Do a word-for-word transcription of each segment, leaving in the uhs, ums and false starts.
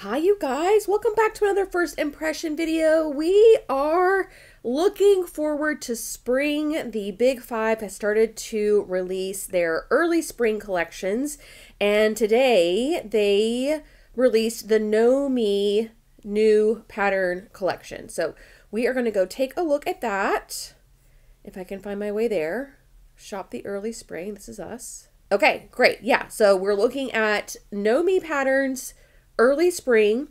Hi you guys, welcome back to another first impression video. We are looking forward to spring. The Big Five has started to release their early spring collections, and today they released the Know Me new pattern collection. So we are going to go take a look at that. If I can find my way there. Shop the early spring. This is us. Okay, great. Yeah, so we're looking at Know Me patterns early spring.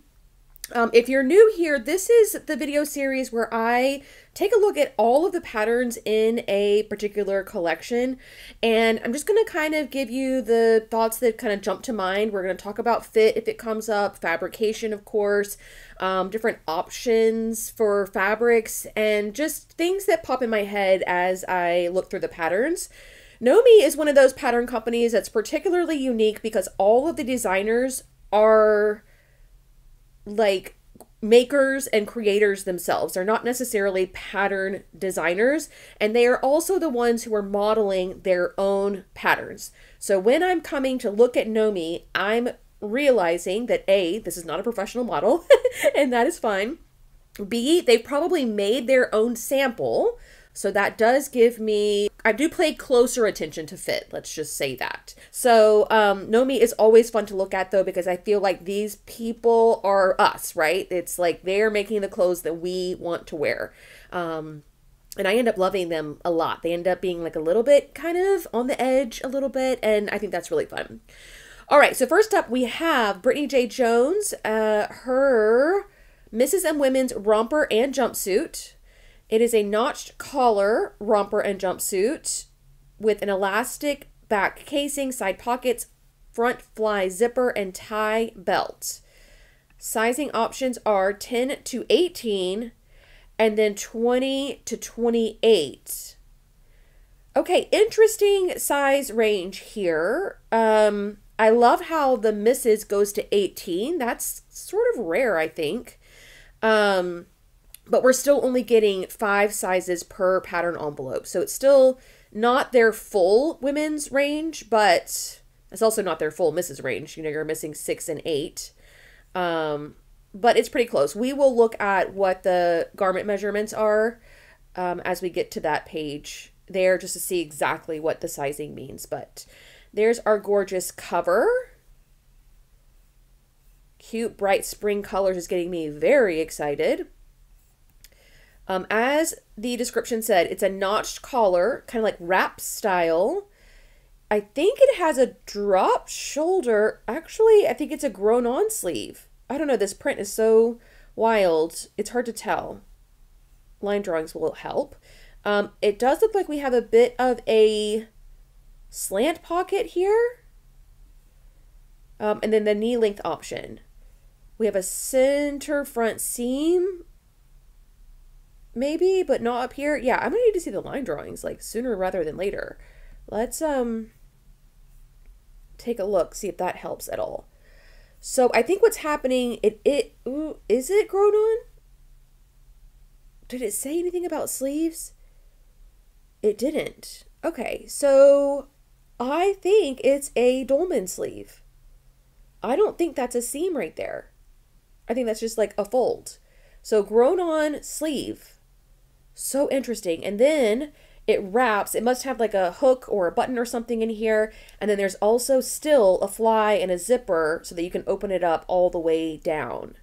Um, if you're new here, this is the video series where I take a look at all of the patterns in a particular collection. And I'm just going to kind of give you the thoughts that kind of jump to mind. We're going to talk about fit if it comes up, fabrication, of course, um, different options for fabrics, and just things that pop in my head as I look through the patterns. Know Me is one of those pattern companies that's particularly unique because all of the designers are like makers and creators themselves. They're not necessarily pattern designers, and they are also the ones who are modeling their own patterns. So when I'm coming to look at Know Me, I'm realizing that A, this is not a professional model, and that is fine. B, they probably made their own sample. So that does give me, I do pay closer attention to fit. Let's just say that. So um, Know Me is always fun to look at though, because I feel like these people are us, right? It's like they're making the clothes that we want to wear. Um, and I end up loving them a lot. They end up being like a little bit kind of on the edge a little bit. And I think that's really fun. All right, so first up we have Brittany J. Jones, uh, her Missus and Women's romper and jumpsuit. It is a notched collar romper and jumpsuit with an elastic back casing, side pockets, front fly zipper, and tie belt. Sizing options are ten to eighteen and then twenty to twenty-eight. Okay, interesting size range here. Um, I love how the missus goes to eighteen. That's sort of rare, I think. Um... But we're still only getting five sizes per pattern envelope. So it's still not their full women's range, but it's also not their full missus range. You know, you're missing six and eight. Um, but it's pretty close. We will look at what the garment measurements are um, as we get to that page there, just to see exactly what the sizing means. But there's our gorgeous cover. Cute, bright spring colors is getting me very excited. Um, as the description said, it's a notched collar, kind of like wrap style. I think it has a drop shoulder. Actually, I think it's a grown-on sleeve. I don't know. This print is so wild. It's hard to tell. Line drawings will help. Um, it does look like we have a bit of a slant pocket here. Um, and then the knee length option. We have a center front seam. Maybe, but not up here. Yeah, I'm gonna need to see the line drawings like sooner rather than later. Let's um take a look, see if that helps at all. So I think what's happening, it it ooh, is it grown on? Did it say anything about sleeves? It didn't. Okay, so I think it's a dolman sleeve. I don't think that's a seam right there. I think that's just like a fold. So grown on sleeve. So interesting. And then it wraps. It must have like a hook or a button or something in here. And then there's also still a fly and a zipper so that you can open it up all the way down.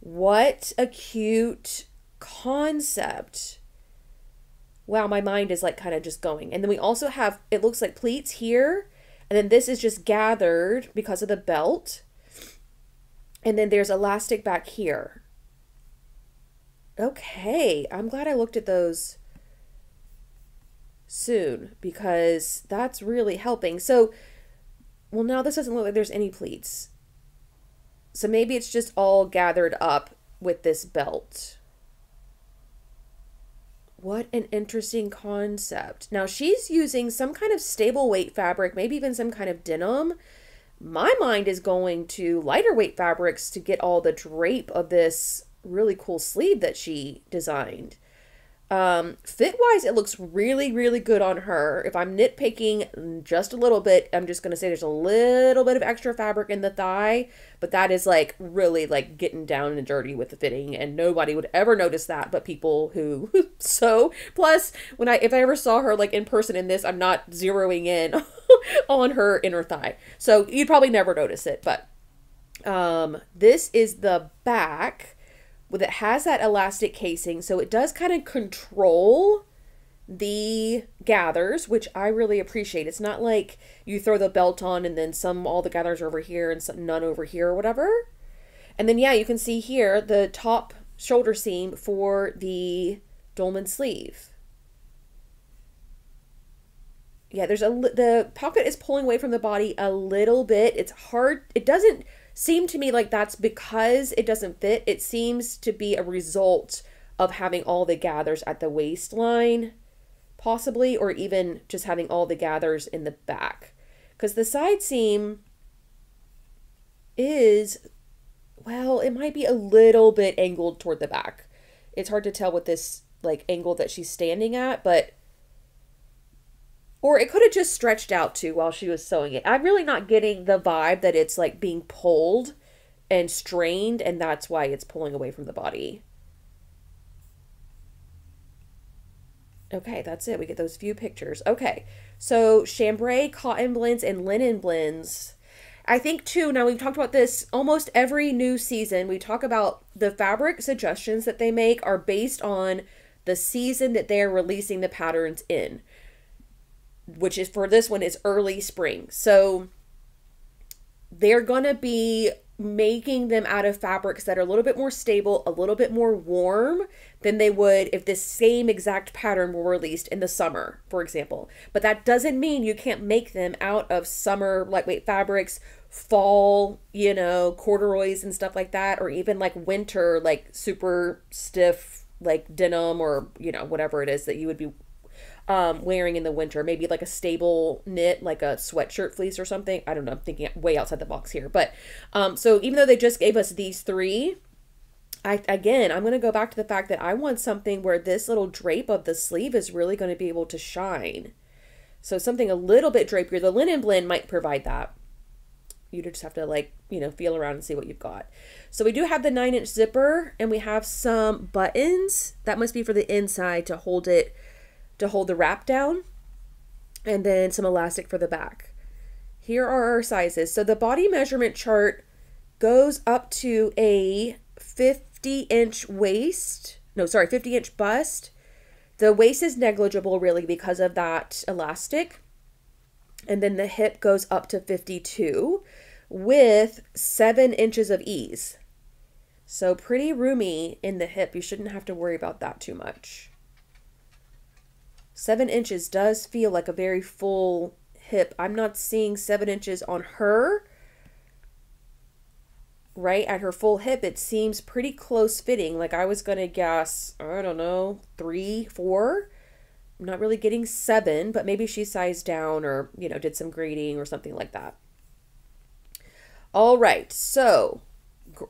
What a cute concept. Wow, my mind is like kind of just going. And then we also have, it looks like pleats here. And then this is just gathered because of the belt. And then there's elastic back here. Okay, I'm glad I looked at those soon because that's really helping. So, well, now this doesn't look like there's any pleats. So maybe it's just all gathered up with this belt. What an interesting concept. Now she's using some kind of stable weight fabric, maybe even some kind of denim. My mind is going to lighter weight fabrics to get all the drape of this really cool sleeve that she designed. Um, fit-wise, it looks really, really good on her. If I'm nitpicking just a little bit, I'm just going to say there's a little bit of extra fabric in the thigh, but that is, like, really, like, getting down and dirty with the fitting, and nobody would ever notice that but people who so, plus, when I, if I ever saw her, like, in person in this, I'm not zeroing in on her inner thigh, so you'd probably never notice it, but, um, this is the back. With it has that elastic casing, so it does kind of control the gathers, which I really appreciate. It's not like you throw the belt on and then some all the gathers are over here and some, none over here or whatever. And then, yeah, you can see here the top shoulder seam for the dolman sleeve. Yeah, there's a the pocket is pulling away from the body a little bit. It's hard. It doesn't seem to me like that's because it doesn't fit. It seems to be a result of having all the gathers at the waistline, possibly, or even just having all the gathers in the back. Because the side seam is, well, it might be a little bit angled toward the back. It's hard to tell with this, like, angle that she's standing at, but... Or it could have just stretched out too while she was sewing it. I'm really not getting the vibe that it's like being pulled and strained, and that's why it's pulling away from the body. Okay, that's it. We get those few pictures. Okay, so chambray, cotton blends, and linen blends. I think too, now we've talked about this almost every new season. We talk about the fabric suggestions that they make are based on the season that they're releasing the patterns in, which is for this one is early spring. So they're going to be making them out of fabrics that are a little bit more stable, a little bit more warm than they would if this same exact pattern were released in the summer, for example. But that doesn't mean you can't make them out of summer lightweight fabrics, fall, you know, corduroys and stuff like that, or even like winter, like super stiff, like denim or, you know, whatever it is that you would be Um, wearing in the winter, maybe like a stable knit, like a sweatshirt fleece or something. I don't know. I'm thinking way outside the box here, but um, so even though they just gave us these three, I, again, I'm going to go back to the fact that I want something where this little drape of the sleeve is really going to be able to shine. So something a little bit drapier. The linen blend might provide that. You just have to, like, you know, feel around and see what you've got. So we do have the nine inch zipper, and we have some buttons that must be for the inside to hold it, to hold the wrap down, and then some elastic for the back. Here are our sizes. So the body measurement chart goes up to a fifty inch waist, no, sorry, fifty inch bust. The waist is negligible really because of that elastic. And then the hip goes up to fifty-two with seven inches of ease. So pretty roomy in the hip. You shouldn't have to worry about that too much. Seven inches does feel like a very full hip. I'm not seeing seven inches on her, right? At her full hip, it seems pretty close fitting. Like I was going to guess, I don't know, three, four. I'm not really getting seven, but maybe she sized down or, you know, did some grading or something like that. All right, so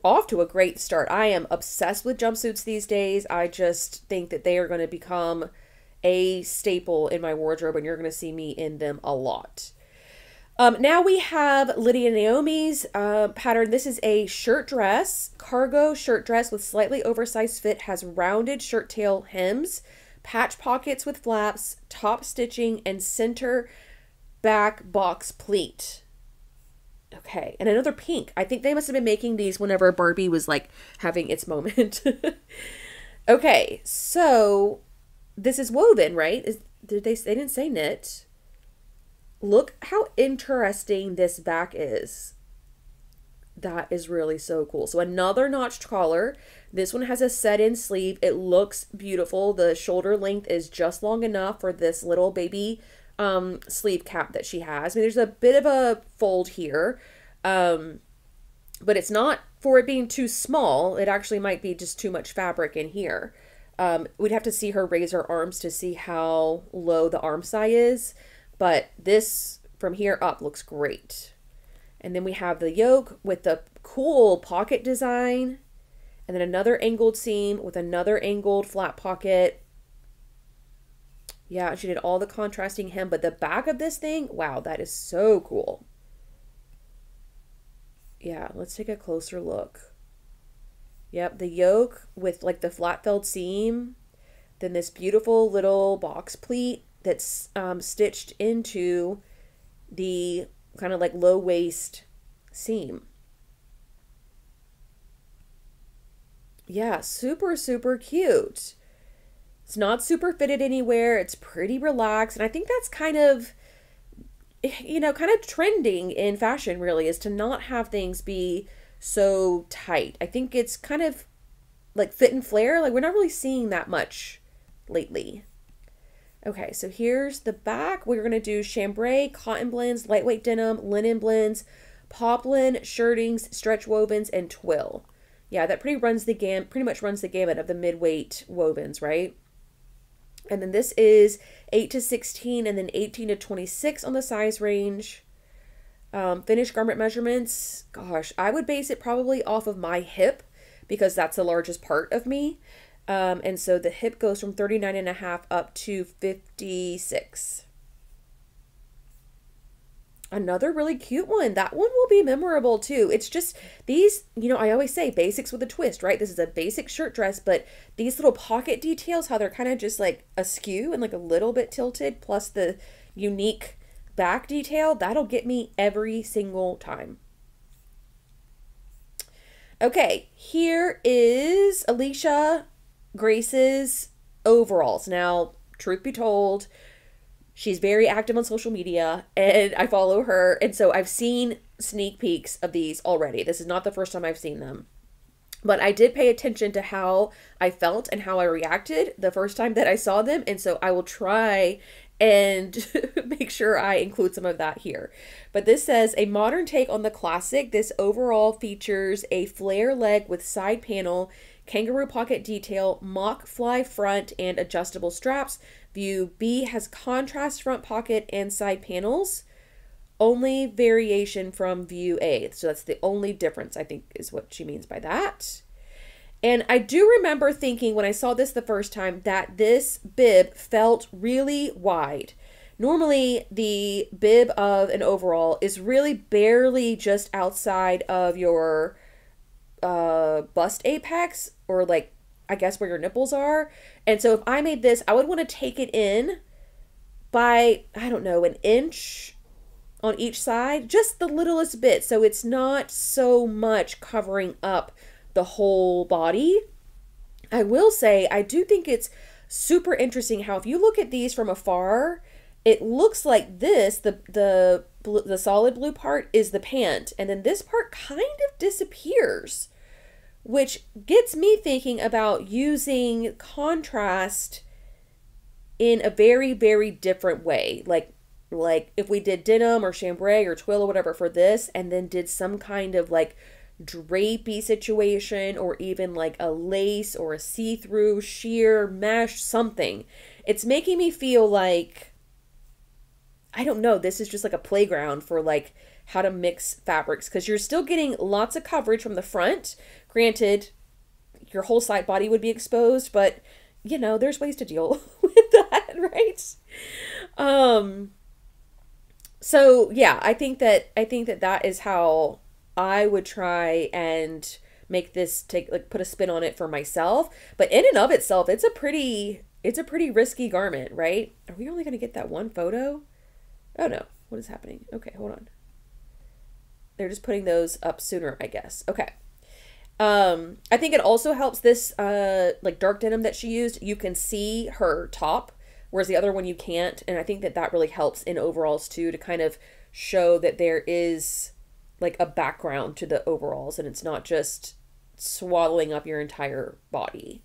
off to a great start. I am obsessed with jumpsuits these days. I just think that they are going to become a staple in my wardrobe, and you're going to see me in them a lot. Um, now we have Lydia Naomi's uh, pattern. This is a shirt dress, cargo shirt dress with slightly oversized fit, has rounded shirt tail hems, patch pockets with flaps, top stitching, and center back box pleat. Okay, and another pink. I think they must have been making these whenever Barbie was like having its moment. Okay, so this is woven, right? Is, did they, they didn't say knit. Look how interesting this back is. That is really so cool. So another notched collar. This one has a set-in sleeve. It looks beautiful. The shoulder length is just long enough for this little baby um, sleeve cap that she has. I mean, there's a bit of a fold here, um, but it's not for it being too small. It actually might be just too much fabric in here. Um, we'd have to see her raise her arms to see how low the arm sigh is, but this from here up looks great. And then we have the yoke with the cool pocket design, and then another angled seam with another angled flat pocket. Yeah, she did all the contrasting hem, but the back of this thing, wow, that is so cool. Yeah, let's take a closer look. Yep, the yoke with like the flat felled seam, then this beautiful little box pleat that's um, stitched into the kind of like low waist seam. Yeah, super, super cute. It's not super fitted anywhere. It's pretty relaxed. And I think that's kind of, you know, kind of trending in fashion really, is to not have things be so tight. I think it's kind of like fit and flare. Like we're not really seeing that much lately. Okay, so here's the back. We're gonna do chambray, cotton blends, lightweight denim, linen blends, poplin, shirtings, stretch wovens, and twill. Yeah, that pretty runs the gam pretty much runs the gamut of the mid-weight wovens, right? And then this is eight to sixteen and then eighteen to twenty-six on the size range. Um, finished garment measurements, gosh, I would base it probably off of my hip because that's the largest part of me. Um, and so the hip goes from thirty-nine and a half up to fifty-six. Another really cute one. That one will be memorable too. It's just these, you know, I always say basics with a twist, right? This is a basic shirt dress, but these little pocket details, how they're kind of just like askew and like a little bit tilted, plus the unique back detail, that'll get me every single time. Okay, here is Alicia Grace's overalls. Now, truth be told, she's very active on social media and I follow her. And so I've seen sneak peeks of these already. This is not the first time I've seen them, but I did pay attention to how I felt and how I reacted the first time that I saw them. And so I will try and make sure I include some of that here. But this says a modern take on the classic. This overall features a flare leg with side panel, kangaroo pocket detail, mock fly front, and adjustable straps. View B has contrast front pocket and side panels. Only variation from view A. So that's the only difference, I think, is what she means by that. And I do remember thinking when I saw this the first time that this bib felt really wide. Normally, the bib of an overall is really barely just outside of your uh bust apex, or like I guess where your nipples are. And so if I made this, I would want to take it in by, I don't know, an inch on each side, just the littlest bit, so it's not so much covering up the whole body. I will say I do think it's super interesting how if you look at these from afar, it looks like this, the the the solid blue part is the pant, and then this part kind of disappears, which gets me thinking about using contrast in a very, very different way. Like, like if we did denim or chambray or twill or whatever for this, and then did some kind of like drapey situation, or even like a lace or a see-through sheer mesh, something. It's making me feel like, I don't know, this is just like a playground for like how to mix fabrics, because you're still getting lots of coverage from the front. Granted, your whole side body would be exposed, but you know, there's ways to deal with that, right? Um, so yeah, I think that, I think that that is how I would try and make this take, like put a spin on it for myself. But in and of itself, it's a pretty, it's a pretty risky garment, right? Are we only going to get that one photo? Oh no, what is happening? Okay, hold on. They're just putting those up sooner, I guess. Okay. Um, I think it also helps this, uh, like dark denim that she used, you can see her top, whereas the other one you can't. And I think that that really helps in overalls too, to kind of show that there is like a background to the overalls and it's not just swallowing up your entire body.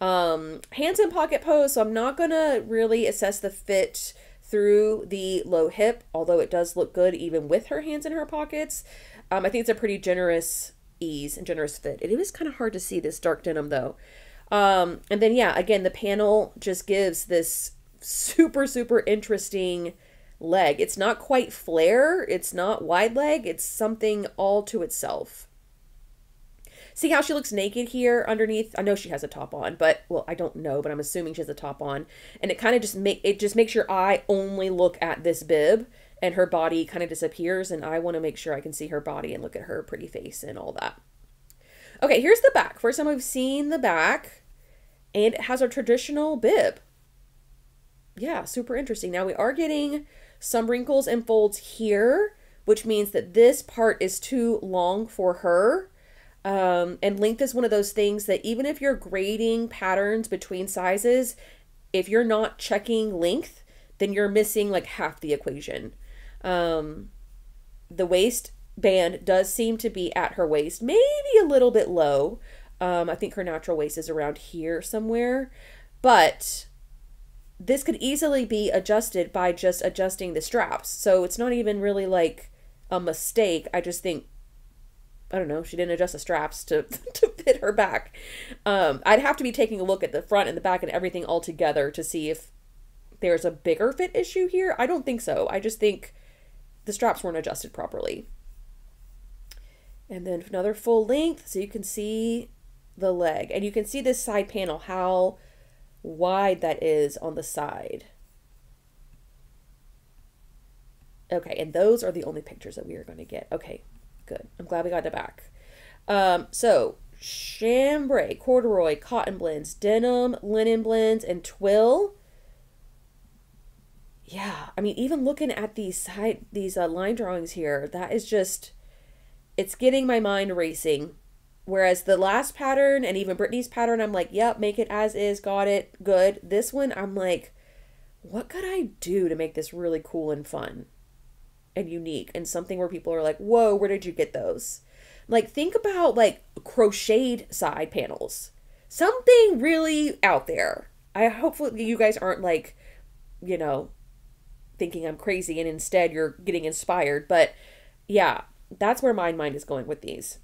Um, hands in pocket pose. So I'm not going to really assess the fit through the low hip, although it does look good even with her hands in her pockets. Um, I think it's a pretty generous ease and generous fit. It is kind of hard to see this dark denim though. Um, and then yeah, again, the panel just gives this super, super interesting leg. It's not quite flare. It's not wide leg. It's something all to itself. See how she looks naked here underneath? I know she has a top on, but, well, I don't know, but I'm assuming she has a top on. And it kind of just make it just makes your eye only look at this bib, and her body kind of disappears, and I want to make sure I can see her body and look at her pretty face and all that. Okay, here's the back. First time I've seen the back, and it has a traditional bib. Yeah, super interesting. Now we are getting some wrinkles and folds here, which means that this part is too long for her. Um, and length is one of those things that even if you're grading patterns between sizes, if you're not checking length, then you're missing like half the equation. Um, the waistband does seem to be at her waist, maybe a little bit low. Um, I think her natural waist is around here somewhere, but this could easily be adjusted by just adjusting the straps. So it's not even really like a mistake. I just think, I don't know, she didn't adjust the straps to, to fit her back. Um, I'd have to be taking a look at the front and the back and everything all together to see if there's a bigger fit issue here. I don't think so. I just think the straps weren't adjusted properly. And then another full length. So you can see the leg, and you can see this side panel, how wide that is on the side. Okay, and those are the only pictures that we are going to get. Okay, good. I'm glad we got the back. Um, so chambray, corduroy, cotton blends, denim, linen blends, and twill. Yeah, I mean, even looking at these side these uh, line drawings here, that is just, it's getting my mind racing. Whereas the last pattern and even Brittany's pattern, I'm like, yep, make it as is, got it, good. This one, I'm like, what could I do to make this really cool and fun and unique and something where people are like, whoa, where did you get those? Like, think about like crocheted side panels, something really out there. I hopefully you guys aren't like, you know, thinking I'm crazy and instead you're getting inspired. But yeah, that's where my mind is going with these.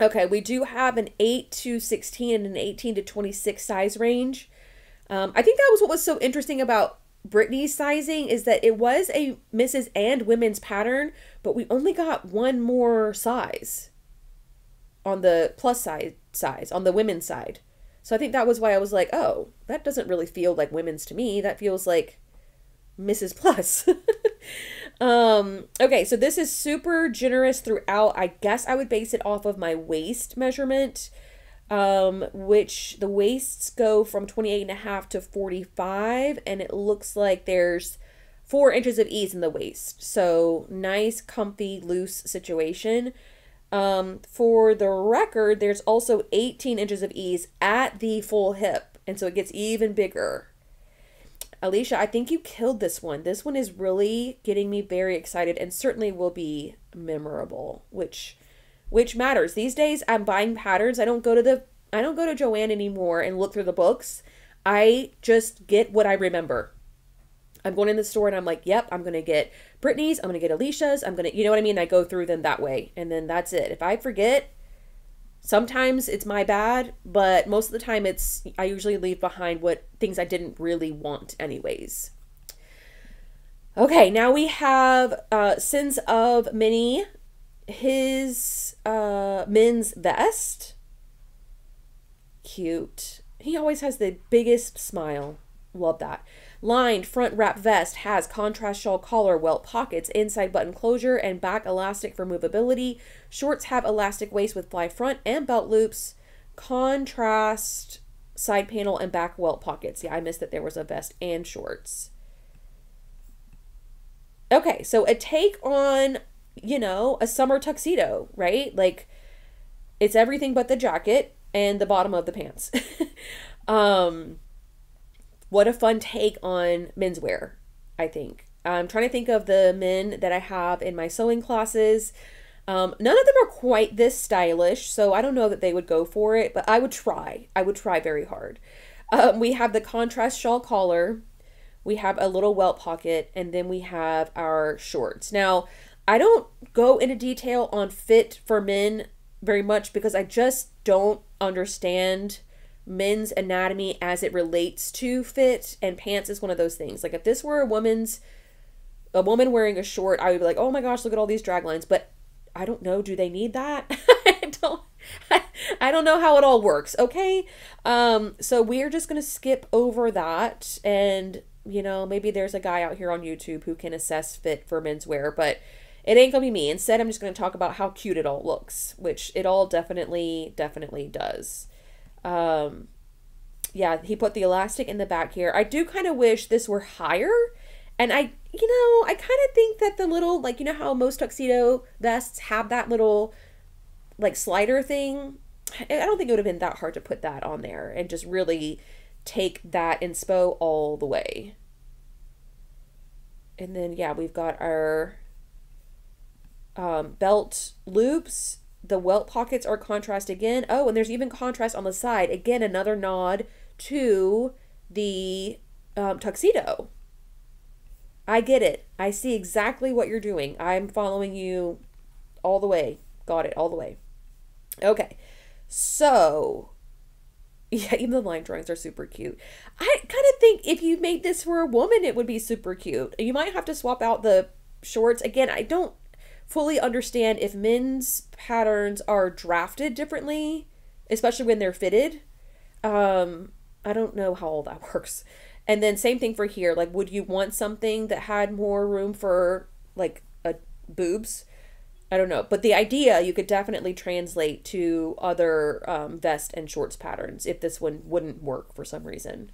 Okay, we do have an eight to sixteen and an eighteen to twenty-six size range. Um, I think that was what was so interesting about Brittany's sizing, is that it was a misses and women's pattern, but we only got one more size on the plus size, size on the women's side. So I think that was why I was like, oh, that doesn't really feel like women's to me. That feels like Missus Plus. Um, okay, so this is super generous throughout. I guess I would base it off of my waist measurement, um, which the waists go from twenty-eight and a half to forty-five, and it looks like there's four inches of ease in the waist. So nice, comfy, loose situation. Um, for the record, there's also eighteen inches of ease at the full hip, and so it gets even bigger. Alicia, I think you killed this one. This one is really getting me very excited and certainly will be memorable, which which matters. These days I'm buying patterns. I don't go to the I don't go to Joann anymore and look through the books. I just get what I remember. I'm going in the store and I'm like, "Yep, I'm going to get Brittany's, I'm going to get Alicia's, I'm going to, you know what I mean? I go through them that way. And then that's it. If I forget, sometimes it's my bad, but most of the time it's, I usually leave behind what things I didn't really want anyways. Okay, now we have uh, Sins of Minnie, his uh, men's vest. Cute. He always has the biggest smile. Love that. Lined front wrap vest, has contrast shawl collar, welt pockets, inside button closure, and back elastic for movability. Shorts have elastic waist with fly front and belt loops. Contrast side panel and back welt pockets. Yeah, I missed that there was a vest and shorts. Okay, so a take on, you know, a summer tuxedo, right? Like, it's everything but the jacket and the bottom of the pants. um... What a fun take on menswear, I think. I'm trying to think of the men that I have in my sewing classes. Um, none of them are quite this stylish, so I don't know that they would go for it, but I would try. I would try very hard. Um, we have the contrast shawl collar. We have a little welt pocket, and then we have our shorts. Now, I don't go into detail on fit for men very much because I just don't understand men's anatomy as it relates to fit, and pants is one of those things. Like, if this were a woman's a woman wearing a short, I would be like, oh my gosh, look at all these drag lines. But I don't know, do they need that? I don't I, I don't know how it all works, okay? Um, so we're just going to skip over that, and, you know, maybe there's a guy out here on YouTube who can assess fit for menswear, but it ain't going to be me. Instead, I'm just going to talk about how cute it all looks, which it all definitely, definitely does. Um, yeah, he put the elastic in the back here. I do kind of wish this were higher. And I, you know, I kind of think that the little, like, you know how most tuxedo vests have that little, like, slider thing? I don't think it would have been that hard to put that on there and just really take that inspo all the way. And then, yeah, we've got our um, belt loops. The welt pockets are contrast again. Oh, and there's even contrast on the side. Again, another nod to the um, tuxedo. I get it. I see exactly what you're doing. I'm following you all the way. Got it all the way. Okay. So, yeah, even the line drawings are super cute. I kind of think if you made this for a woman, it would be super cute. You might have to swap out the shorts. Again, I don't fully understand if men's patterns are drafted differently, especially when they're fitted. Um, I don't know how all that works. And then same thing for here. Like, would you want something that had more room for, like, a boobs? I don't know. But the idea you could definitely translate to other um, vest and shorts patterns if this one wouldn't work for some reason.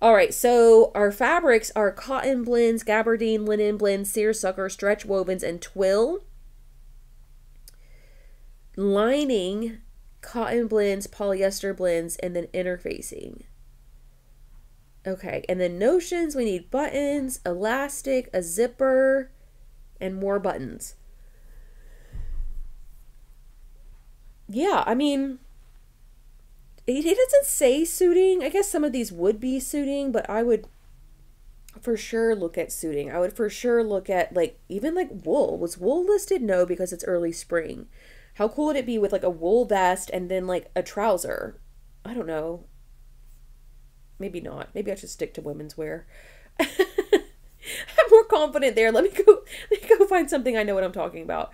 All right. So our fabrics are cotton blends, gabardine, linen blends, seersucker, stretch wovens, and twill. Lining, cotton blends, polyester blends, and then interfacing. Okay, and then notions, we need buttons, elastic, a zipper, and more buttons. Yeah, I mean, it, it doesn't say suiting. I guess some of these would be suiting, but I would for sure look at suiting. I would for sure look at, like, even, like, wool. Was wool listed? No, because it's early spring. How cool would it be with, like, a wool vest and then, like, a trouser? I don't know. Maybe not. Maybe I should stick to women's wear. I'm more confident there. Let me go let me go find something I know what I'm talking about.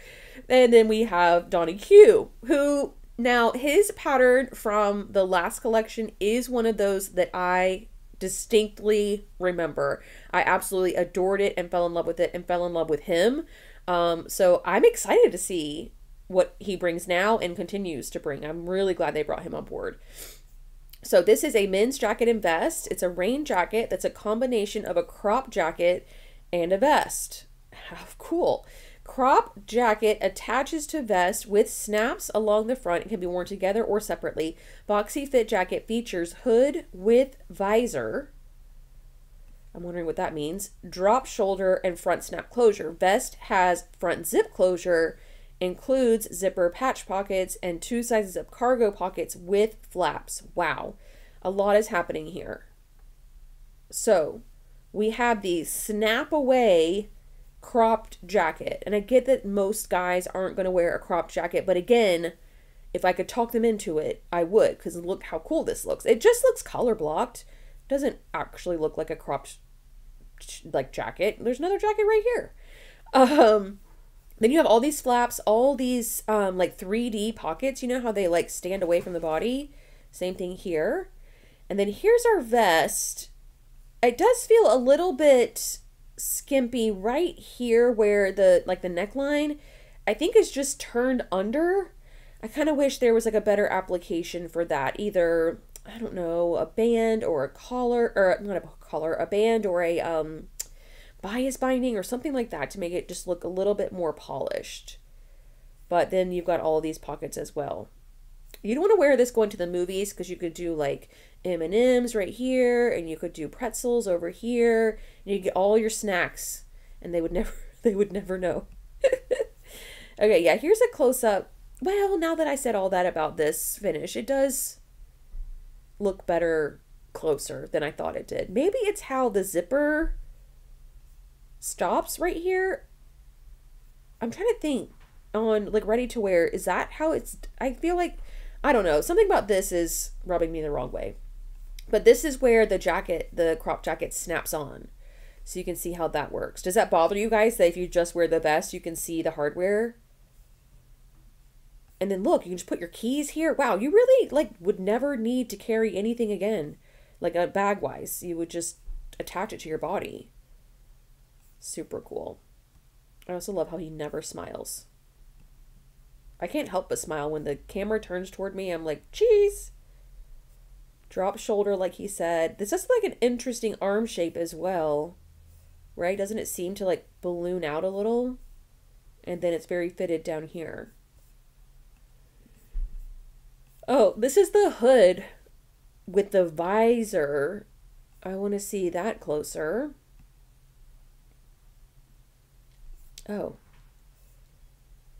And then we have Donnie Q, who now his pattern from the last collection is one of those that I distinctly remember. I absolutely adored it and fell in love with it and fell in love with him. Um, so I'm excited to see what he brings now and continues to bring. I'm really glad they brought him on board. So this is a men's jacket and vest. It's a rain jacket that's a combination of a crop jacket and a vest. How cool. Crop jacket attaches to vest with snaps along the front. It can be worn together or separately. Boxy fit jacket features hood with visor. I'm wondering what that means. Drop shoulder and front snap closure. Vest has front zip closure. Includes zipper patch pockets and two sizes of cargo pockets with flaps. Wow. A lot is happening here. So we have the snap away cropped jacket. And I get that most guys aren't going to wear a cropped jacket. But again, if I could talk them into it, I would. Because look how cool this looks. It just looks color blocked. It doesn't actually look like a cropped like jacket. There's another jacket right here. Um... Then you have all these flaps, all these um, like three D pockets. You know how they like stand away from the body? Same thing here. And then here's our vest. It does feel a little bit skimpy right here where the like the neckline, I think, is just turned under. I kind of wish there was like a better application for that. Either, I don't know, a band or a collar, or not a collar, a band or a... um. bias binding or something like that to make it just look a little bit more polished. But then you've got all these pockets as well. You don't want to wear this going to the movies because you could do like M and M's right here, and you could do pretzels over here, and you get all your snacks and they would never they would never know. Okay, yeah, here's a close-up. Well, now that I said all that about this finish, it does look better closer than I thought it did. Maybe it's how the zipper stops right here. I'm trying to think on like ready to wear. Is that how it's, I feel like, I don't know. Something about this is rubbing me the wrong way, but this is where the jacket, the crop jacket snaps on. So you can see how that works. Does that bother you guys that if you just wear the vest, you can see the hardware? And then look, you can just put your keys here. Wow, you really like would never need to carry anything again, like a bag wise. You would just attach it to your body. Super cool. I also love how he never smiles. I can't help but smile when the camera turns toward me. I'm like, geez. Drop shoulder, like he said. This is like an interesting arm shape as well, right? Doesn't it seem to like balloon out a little? And then it's very fitted down here. Oh, this is the hood with the visor. I want to see that closer. Oh.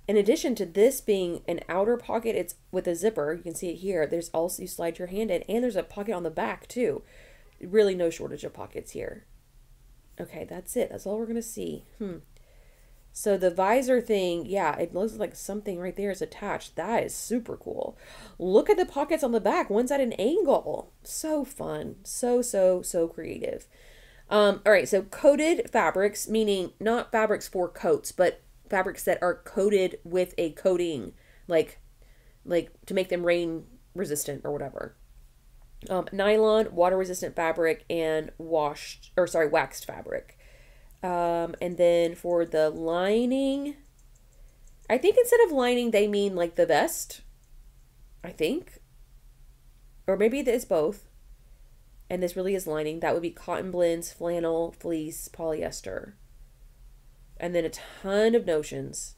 In addition to this being an outer pocket, it's with a zipper. You can see it here. There's also, you slide your hand in, and there's a pocket on the back too. Really no shortage of pockets here. Okay, that's it. That's all we're going to see. Hmm. So the visor thing, yeah, it looks like something right there is attached. That is super cool. Look at the pockets on the back. One's at an angle. So fun. So, so, so creative. Um, all right, so coated fabrics, meaning not fabrics for coats, but fabrics that are coated with a coating, like, like to make them rain resistant or whatever. Um, nylon, water-resistant fabric, and washed, or sorry, waxed fabric. Um, and then for the lining, I think instead of lining, they mean like the vest, I think, or maybe it's both. And this really is lining. That would be cotton blends, flannel, fleece, polyester, and then a ton of notions,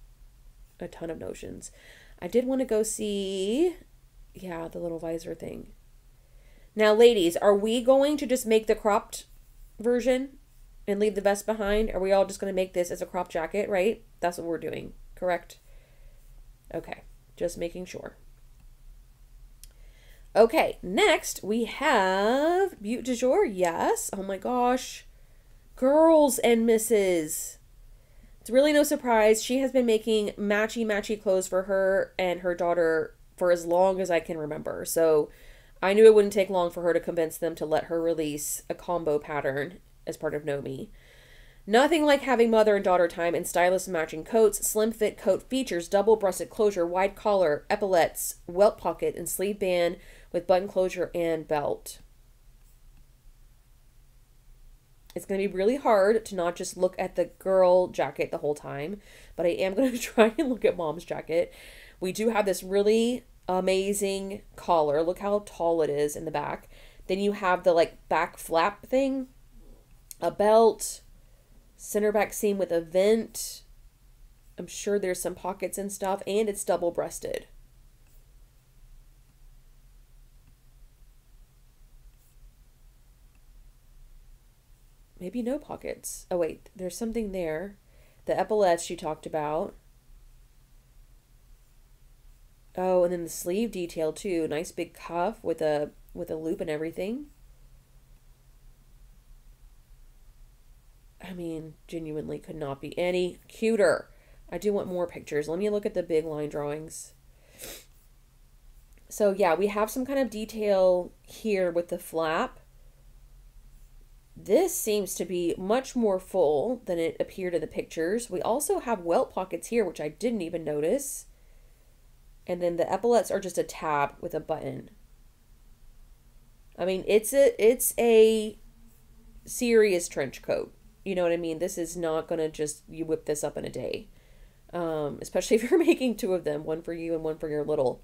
a ton of notions. I did want to go see, yeah, the little visor thing. Now, ladies, are we going to just make the cropped version and leave the vest behind? Are we all just going to make this as a crop jacket, right? That's what we're doing, correct? Okay, just making sure. Okay, next we have Butte du Jour, yes. Oh my gosh. Girls and misses. It's really no surprise. She has been making matchy matchy clothes for her and her daughter for as long as I can remember. So I knew it wouldn't take long for her to convince them to let her release a combo pattern as part of Know Me. Nothing like having mother and daughter time in stylish matching coats, slim fit coat features, double breasted closure, wide collar, epaulettes, welt pocket, and sleeve band with button closure and belt. It's going to be really hard to not just look at the girl jacket the whole time, but I am going to try and look at mom's jacket. We do have this really amazing collar. Look how tall it is in the back. Then you have the like back flap thing. A belt, center back seam with a vent. I'm sure there's some pockets and stuff, and it's double-breasted. Maybe no pockets. Oh wait, there's something there. The epaulettes she talked about. Oh, and then the sleeve detail too. Nice big cuff with a with a loop and everything. I mean, genuinely could not be any cuter. I do want more pictures. Let me look at the big line drawings. So yeah, we have some kind of detail here with the flap. This seems to be much more full than it appeared in the pictures. We also have welt pockets here, which I didn't even notice. And then the epaulettes are just a tab with a button. I mean, it's a, it's a serious trench coat. You know what I mean? This is not going to just, you whip this up in a day. Um, especially if you're making two of them, one for you and one for your little.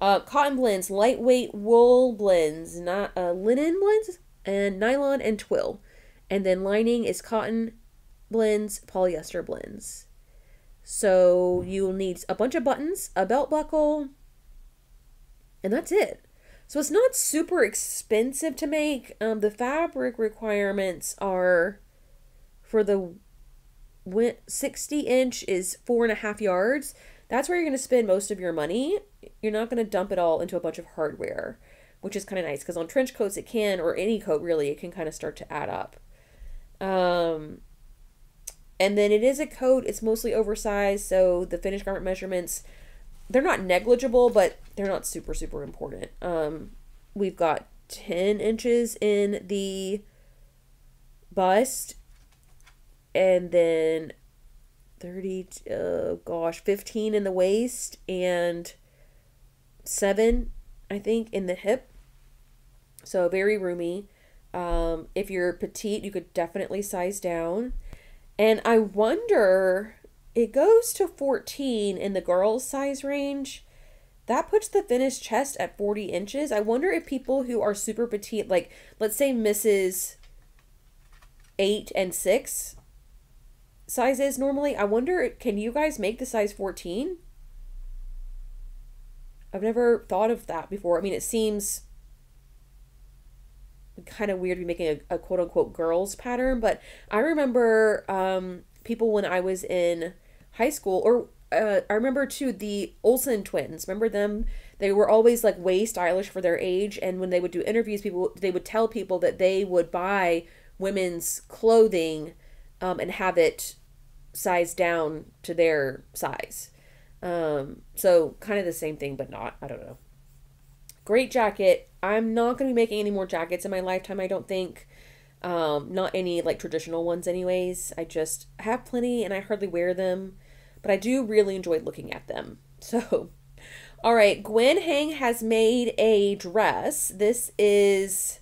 Uh, cotton blends, lightweight wool blends, not uh, linen blends, and nylon and twill. And then lining is cotton blends, polyester blends. So you'll need a bunch of buttons, a belt buckle, and that's it. So it's not super expensive to make. Um, the fabric requirements are... For the sixty inch is four and a half yards. That's where you're going to spend most of your money. You're not going to dump it all into a bunch of hardware, which is kind of nice because on trench coats it can, or any coat really, it can kind of start to add up. Um, and then it is a coat. It's mostly oversized, so the finished garment measurements, they're not negligible, but they're not super, super important. Um, we've got ten inches in the bust, and then thirty, uh, gosh, fifteen in the waist and seven, I think, in the hip. So very roomy. Um, if you're petite, you could definitely size down. And I wonder, it goes to fourteen in the girls' size range. That puts the finished chest at forty inches. I wonder if people who are super petite, like let's say Missus eight and six sizes normally, I wonder, can you guys make the size fourteen? I've never thought of that before. I mean, it seems kind of weird to be making a, a quote unquote girls pattern, but I remember um, people when I was in high school, or uh, I remember too, the Olsen twins, remember them? They were always like way stylish for their age. And when they would do interviews, people, they would tell people that they would buy women's clothing um, and have it sized down to their size. Um, so kind of the same thing, but not, I don't know. Great jacket. I'm not going to be making any more jackets in my lifetime, I don't think. Um, not any like traditional ones anyways. I just have plenty and I hardly wear them, but I do really enjoy looking at them. So, all right. Gwen Hang has made a dress. This is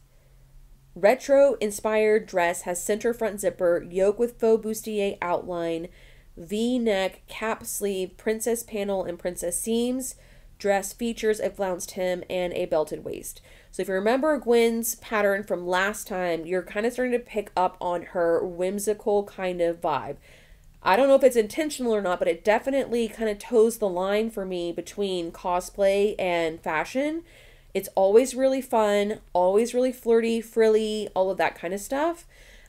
retro inspired dress, has center front zipper, yoke with faux bustier outline, V-neck, cap sleeve, princess panel, and princess seams. Dress features a flounced hem and a belted waist. So if you remember Gwen's pattern from last time, you're kind of starting to pick up on her whimsical kind of vibe. I don't know if it's intentional or not, but it definitely kind of toes the line for me between cosplay and fashion. It's always really fun, always really flirty, frilly, all of that kind of stuff.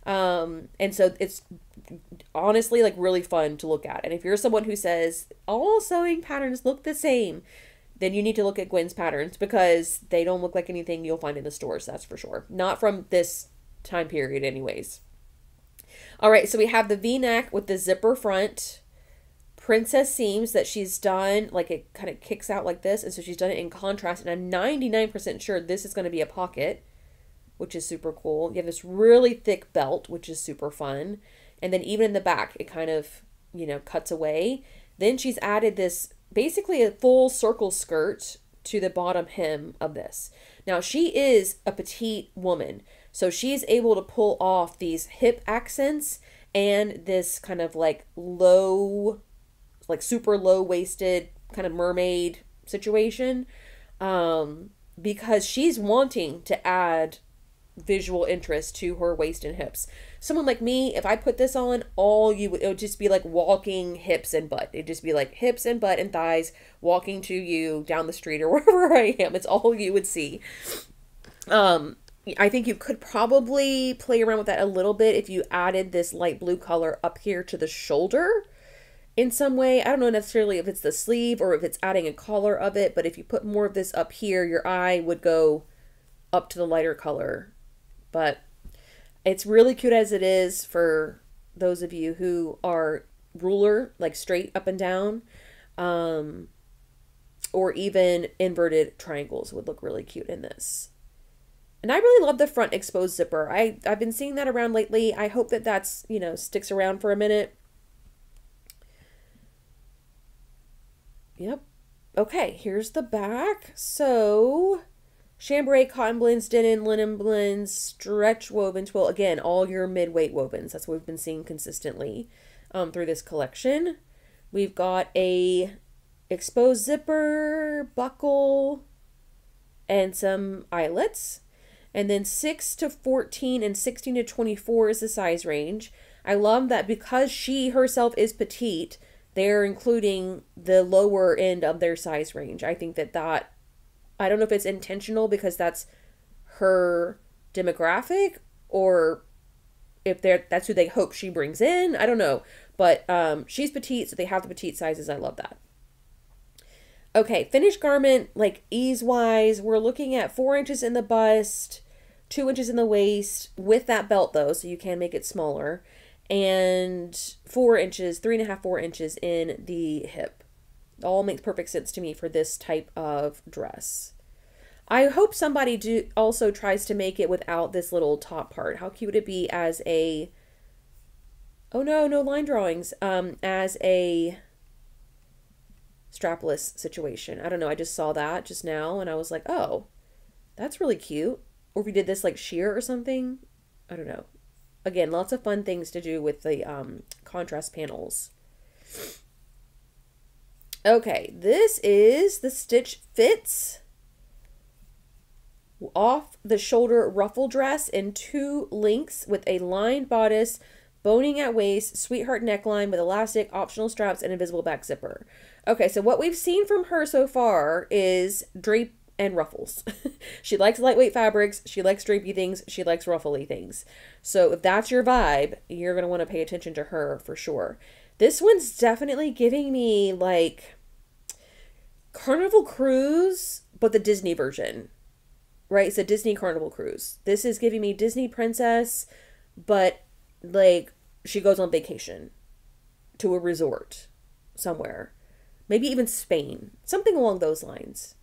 Um, and so it's honestly like really fun to look at. And if you're someone who says all sewing patterns look the same, then you need to look at Gwen's patterns because they don't look like anything you'll find in the stores, that's for sure. Not from this time period anyways. All right, so we have the V-neck with the zipper front, princess seams that she's done, like it kind of kicks out like this, and so she's done it in contrast, and I'm ninety-nine percent sure this is going to be a pocket, which is super cool. You have this really thick belt, which is super fun. And then even in the back, it kind of, you know, cuts away. Then she's added this, basically a full circle skirt to the bottom hem of this. Now she is a petite woman, so she's able to pull off these hip accents and this kind of like low, like super low waisted kind of mermaid situation. Um, because she's wanting to add visual interest to her waist and hips. Someone like me, if I put this on, all you would, it would just be like walking hips and butt. It'd just be like hips and butt and thighs walking to you down the street or wherever I am. It's all you would see. Um, I think you could probably play around with that a little bit if you added this light blue color up here to the shoulder in some way. I don't know necessarily if it's the sleeve or if it's adding a collar of it, but if you put more of this up here, your eye would go up to the lighter color. But it's really cute as it is for those of you who are ruler, like straight up and down, um, or even inverted triangles would look really cute in this. And I really love the front exposed zipper. I, I've been seeing that around lately. I hope that that's, you know, sticks around for a minute. Yep. Okay, here's the back. So... chambray, cotton blends, denim, linen blends, stretch wovens. Well, again, all your mid-weight wovens. That's what we've been seeing consistently um, through this collection. We've got a exposed zipper, buckle, and some eyelets. And then six to fourteen and sixteen to twenty-four is the size range. I love that because she herself is petite, they're including the lower end of their size range. I think that that I don't know if it's intentional because that's her demographic or if they're, that's who they hope she brings in. I don't know. But um, she's petite, so they have the petite sizes. I love that. Okay, finished garment, like ease-wise, we're looking at four inches in the bust, two inches in the waist, with that belt though, so you can make it smaller, and four inches, three and a half, four inches in the hip. All makes perfect sense to me for this type of dress. I hope somebody do also tries to make it without this little top part. How cute would it be as a oh no, no line drawings, um, as a strapless situation. I don't know, I just saw that just now and I was like, oh, that's really cute. Or if we did this like sheer or something, I don't know. Again, lots of fun things to do with the um, contrast panels. Okay, this is the Stitch Fits off the shoulder ruffle dress in two lengths with a lined bodice, boning at waist, sweetheart neckline with elastic, optional straps, and invisible back zipper. Okay, so what we've seen from her so far is drape and ruffles. She likes lightweight fabrics, she likes drapey things, she likes ruffly things. So if that's your vibe, you're going to want to pay attention to her for sure. This one's definitely giving me like Carnival Cruise, but the Disney version, right? It's a Disney Carnival Cruise. This is giving me Disney Princess, but like she goes on vacation to a resort somewhere, maybe even Spain, something along those lines.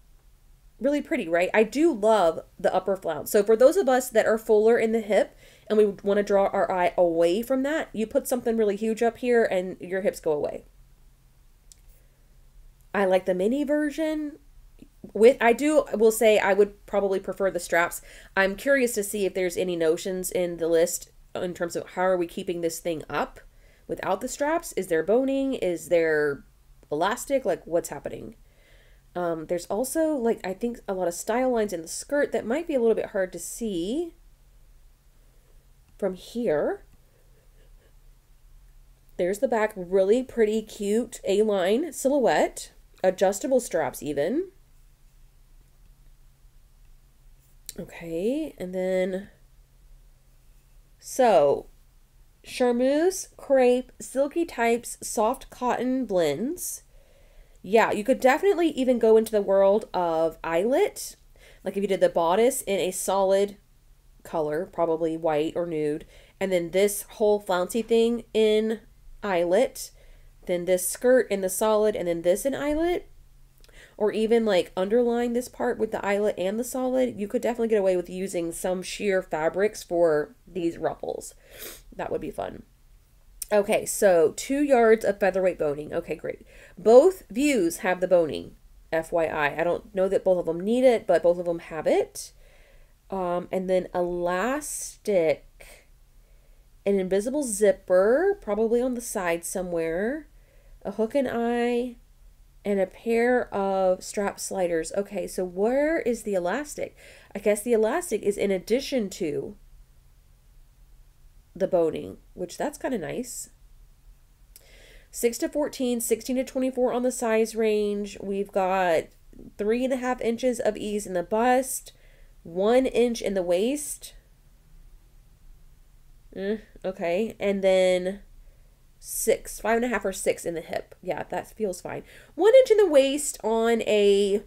Really pretty, right? I do love the upper flounce. So for those of us that are fuller in the hip and we want to draw our eye away from that, you put something really huge up here and your hips go away. I like the mini version. With I do will say I would probably prefer the straps. I'm curious to see if there's any notions in the list in terms of how are we keeping this thing up without the straps. Is there boning? Is there elastic? Like what's happening? Um, there's also, like, I think a lot of style lines in the skirt that might be a little bit hard to see from here. There's the back, really pretty, cute A-line silhouette, adjustable straps even. Okay, and then, so, charmeuse, crepe, silky types, soft cotton blends. Yeah, you could definitely even go into the world of eyelet. Like if you did the bodice in a solid color, probably white or nude, and then this whole flouncy thing in eyelet, then this skirt in the solid, and then this in eyelet, or even like underline this part with the eyelet and the solid, you could definitely get away with using some sheer fabrics for these ruffles. That would be fun. Okay, so two yards of featherweight boning. Okay, great. Both views have the boning, F Y I. I don't know that both of them need it, but both of them have it. Um, and then elastic, an invisible zipper, probably on the side somewhere, a hook and eye, and a pair of strap sliders. Okay, so where is the elastic? I guess the elastic is in addition to the boning, which that's kind of nice. six to fourteen, sixteen to twenty-four on the size range. We've got three and a half inches of ease in the bust, one inch in the waist. Eh, okay. And then six, five and a half or six in the hip. Yeah, that feels fine. One inch in the waist on a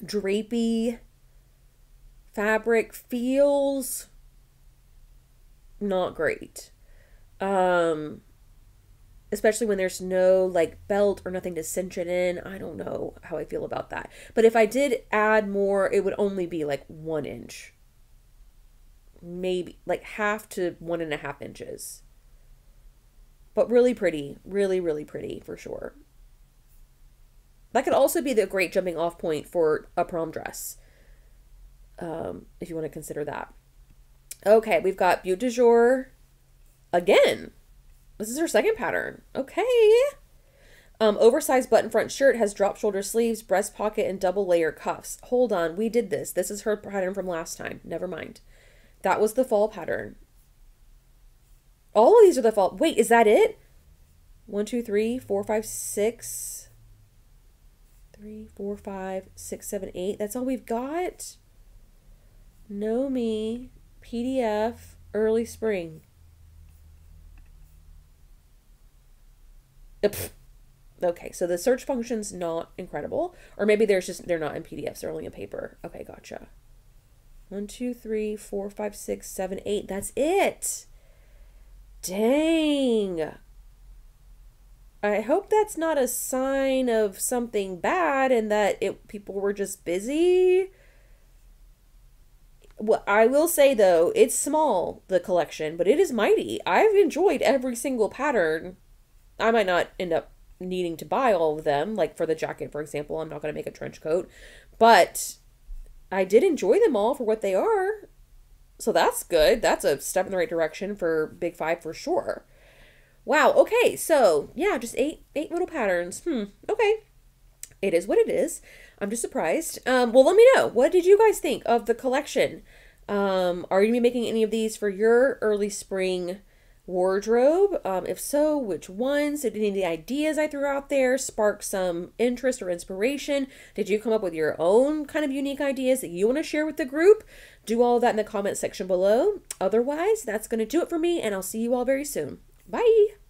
drapey fabric feels not great, um especially when there's no like belt or nothing to cinch it in. I don't know how I feel about that, but if I did add more, it would only be like one inch, maybe like half to one and a half inches, but really pretty, really really pretty for sure. That could also be the great jumping off point for a prom dress, um if you want to consider that. Okay, we've got Butte de jour again. This is her second pattern. Okay. Um, oversized button front shirt, has drop shoulder sleeves, breast pocket, and double layer cuffs. Hold on, we did this. This is her pattern from last time. Never mind. That was the fall pattern. All of these are the fall. Wait, is that it? One, two, three, four, five, six. Three, four, five, six, seven, eight. That's all we've got. Know Me. P D F, early spring. Okay, so the search function's not incredible. Or maybe there's just, they're not in P D Fs, they're only in paper. Okay, gotcha. One, two, three, four, five, six, seven, eight. That's it. Dang. I hope that's not a sign of something bad and that it people were just busy. What I will say, though, it's small, the collection, but it is mighty. I've enjoyed every single pattern. I might not end up needing to buy all of them. Like, for the jacket, for example, I'm not going to make a trench coat. But I did enjoy them all for what they are. So that's good. That's a step in the right direction for Big Five for sure. Wow. Okay. So, yeah, just eight eight little patterns. Hmm. Okay. It is what it is. I'm just surprised. Um, well, let me know. What did you guys think of the collection? Um, are you going to be making any of these for your early spring wardrobe? Um, if so, which ones? Did any of the ideas I threw out there spark some interest or inspiration? Did you come up with your own kind of unique ideas that you want to share with the group? Do all that in the comment section below. Otherwise, that's going to do it for me, and I'll see you all very soon. Bye!